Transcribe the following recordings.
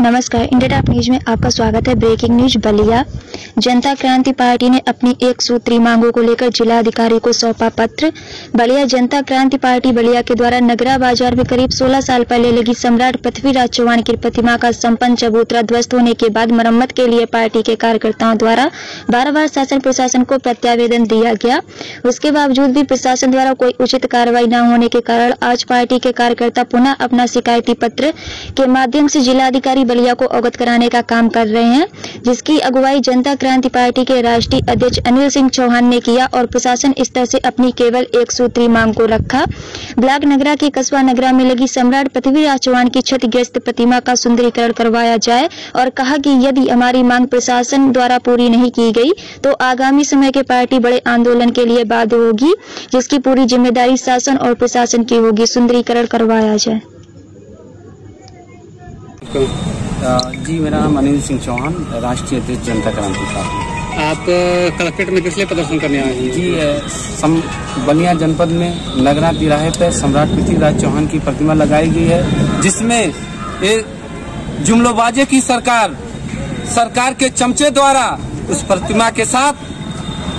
नमस्कार, India top news में आपका स्वागत है। Breaking news Ballia. Janata Kranti party ने अपनी एक सूत्री मांगों को लेकर जिलाधिकारी को सौंपा पत्र। बलिया जनता क्रांति पार्टी बलिया के द्वारा नगरा बाजार में करीब 16 साल पहले लगी सम्राट पृथ्वीराज चौहान की प्रतिमा का संपन्न चबूतरा ध्वस्त होने के बाद मरम्मत के लिए पार्टी के कार्यकर्ताओं द्वारा बार बार शासन प्रशासन को प्रत्यावेदन दिया गया। उसके बावजूद भी प्रशासन द्वारा कोई उचित कार्रवाई न होने के कारण आज पार्टी के कार्यकर्ता पुनः अपना शिकायती पत्र के माध्यम से जिलाधिकारी बलिया को अवगत कराने का काम कर रहे हैं, जिसकी अगुवाई जनता क्रांति पार्टी के राष्ट्रीय अध्यक्ष अनिल सिंह चौहान ने किया और प्रशासन स्तर से अपनी केवल एक सूत्री मांग को रखा। ब्लॉक नगरा के कस्बा नगरा में लगी सम्राट पृथ्वीराज चौहान की क्षतिग्रस्त प्रतिमा का सुंदरीकरण करवाया जाए और कहा कि यदि हमारी मांग प्रशासन द्वारा पूरी नहीं की गई तो आगामी समय के पार्टी बड़े आंदोलन के लिए बाध्य होगी, जिसकी पूरी जिम्मेदारी शासन और प्रशासन की होगी। सुंदरीकरण करवाया जाए। जी, मेरा नाम अनिल सिंह चौहान, राष्ट्रीय अध्यक्ष जनता क्रांति पार्टी। आप कलेक्ट्रेट में किस लिए प्रदर्शन करने आए हैं? जी, बलिया जनपद में नगरा तिराहे पर सम्राट पृथ्वीराज चौहान की प्रतिमा लगाई गई है, जिसमें एक जुमलोबाजी की सरकार के चमचे द्वारा उस प्रतिमा के साथ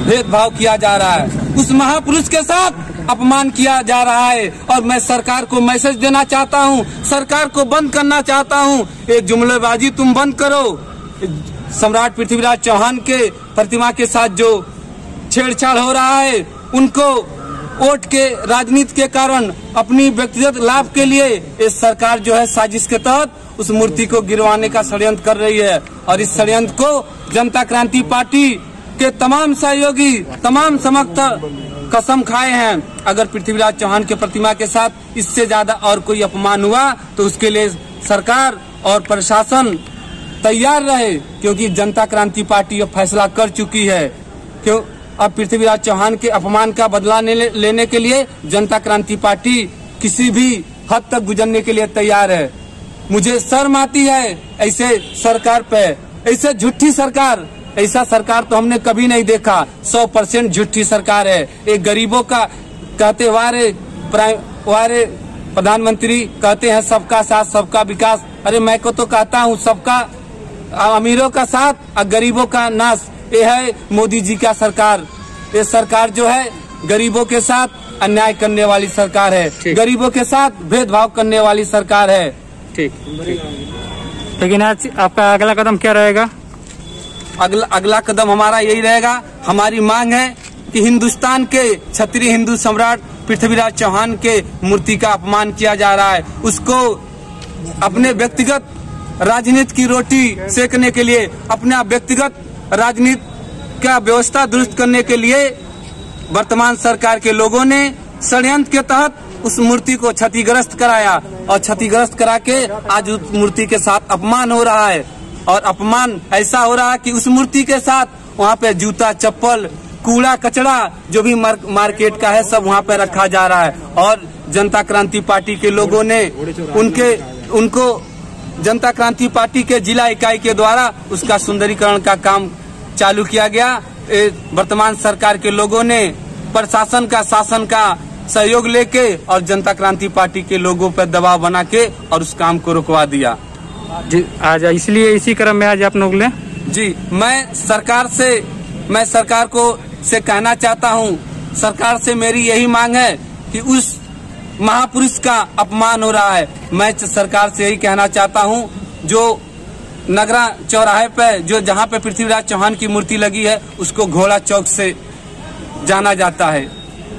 भेदभाव किया जा रहा है, उस महापुरुष के साथ अपमान किया जा रहा है। और मैं सरकार को मैसेज देना चाहता हूं, सरकार को बंद करना चाहता हूं। ये जुमलेबाजी तुम बंद करो। सम्राट पृथ्वीराज चौहान के प्रतिमा के साथ जो छेड़छाड़ हो रहा है, उनको वोट के राजनीति के कारण अपनी व्यक्तिगत लाभ के लिए इस सरकार जो है साजिश के तहत उस मूर्ति को गिरवाने का षड्यंत्र कर रही है। और इस षड्यंत्र को जनता क्रांति पार्टी के तमाम सहयोगी, तमाम समर्थक कसम खाए हैं, अगर पृथ्वीराज चौहान के प्रतिमा के साथ इससे ज्यादा और कोई अपमान हुआ तो उसके लिए सरकार और प्रशासन तैयार रहे, क्योंकि जनता क्रांति पार्टी अब फैसला कर चुकी है। क्यों अब पृथ्वीराज चौहान के अपमान का बदला लेने के लिए जनता क्रांति पार्टी किसी भी हद तक गुजरने के लिए तैयार है। मुझे शर्म आती है ऐसे सरकार पे, ऐसे झूठी सरकार। ऐसा सरकार तो हमने कभी नहीं देखा। 100% झूठी सरकार है। एक गरीबों का कहते वारे प्रधानमंत्री कहते हैं सबका साथ सबका विकास। अरे मैं को तो कहता हूँ सबका, अमीरों का साथ और गरीबों का नाश। ये है मोदी जी का सरकार। ये सरकार जो है गरीबों के साथ अन्याय करने वाली सरकार है, गरीबों के साथ भेदभाव करने वाली सरकार है। ठीक, लेकिन आज आपका अगला कदम क्या रहेगा? अगला कदम हमारा यही रहेगा। हमारी मांग है कि हिंदुस्तान के क्षत्रिय हिंदू सम्राट पृथ्वीराज चौहान के मूर्ति का अपमान किया जा रहा है, उसको अपने व्यक्तिगत राजनीति की रोटी सेकने के लिए, अपना व्यक्तिगत राजनीति का व्यवस्था दुरुस्त करने के लिए वर्तमान सरकार के लोगों ने षड्यंत्र के तहत उस मूर्ति को क्षतिग्रस्त कराया और क्षतिग्रस्त करा के आज उस मूर्ति के साथ अपमान हो रहा है। और अपमान ऐसा हो रहा है कि उस मूर्ति के साथ वहाँ पे जूता, चप्पल, कूड़ा कचरा जो भी मार्केट का है सब वहाँ पे रखा जा रहा है। और जनता क्रांति पार्टी के लोगों ने उनको जनता क्रांति पार्टी के जिला इकाई के द्वारा उसका सुंदरीकरण का काम चालू किया गया। वर्तमान सरकार के लोगों ने प्रशासन का, शासन का सहयोग लेके और जनता क्रांति पार्टी के लोगों पर दबाव बना के और उस काम को रुकवा दिया। जी, आज इसलिए इसी क्रम में आज आप लोग ले। जी, मैं सरकार से कहना चाहता हूं, सरकार से मेरी यही मांग है कि उस महापुरुष का अपमान हो रहा है। मैं सरकार से यही कहना चाहता हूं, जो नगरा चौराहे पे जहां पे पृथ्वीराज चौहान की मूर्ति लगी है उसको घोड़ा चौक से जाना जाता है।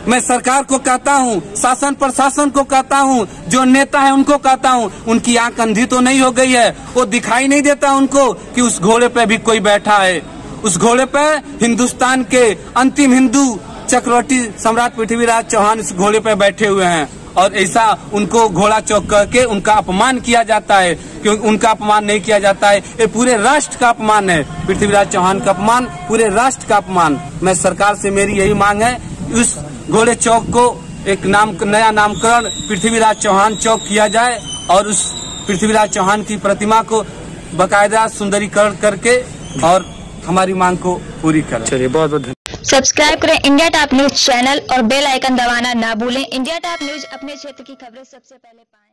मैं सरकार को कहता हूँ, शासन प्रशासन को कहता हूँ, जो नेता है उनको कहता हूँ, उनकी आंख अंधी तो नहीं हो गई है? वो दिखाई नहीं देता उनको कि उस घोड़े पे भी कोई बैठा है? उस घोड़े पे हिंदुस्तान के अंतिम हिंदू चक्रवर्ती सम्राट पृथ्वीराज चौहान इस घोड़े पे बैठे हुए हैं और ऐसा उनको घोड़ा चौक करके उनका अपमान किया जाता है। क्योंकि उनका अपमान नहीं किया जाता है, ये पूरे राष्ट्र का अपमान है। पृथ्वीराज चौहान का अपमान पूरे राष्ट्र का अपमान। मैं सरकार से मेरी यही मांग है, उस घोड़े चौक को एक नया नामकरण पृथ्वीराज चौहान चौक किया जाए और उस पृथ्वीराज चौहान की प्रतिमा को बकायदा सुंदरीकरण करके और हमारी मांग को पूरी करें। चलिए, बहुत बहुत धन्यवाद। सब्सक्राइब करें इंडिया टॉप न्यूज चैनल और बेल आइकन दबाना ना भूलें। इंडिया टॉप न्यूज अपने क्षेत्र की खबरें सबसे पहले